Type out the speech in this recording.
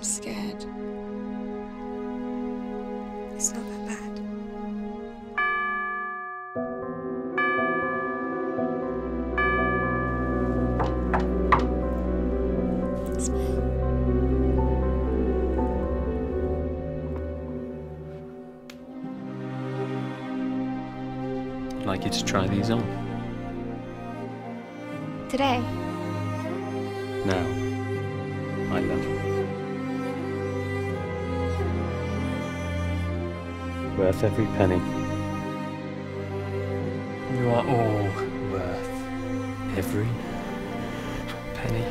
I'm scared. It's not that bad. I'd like you to try these on. Today? Now, my love. Worth every penny. You are all worth every penny.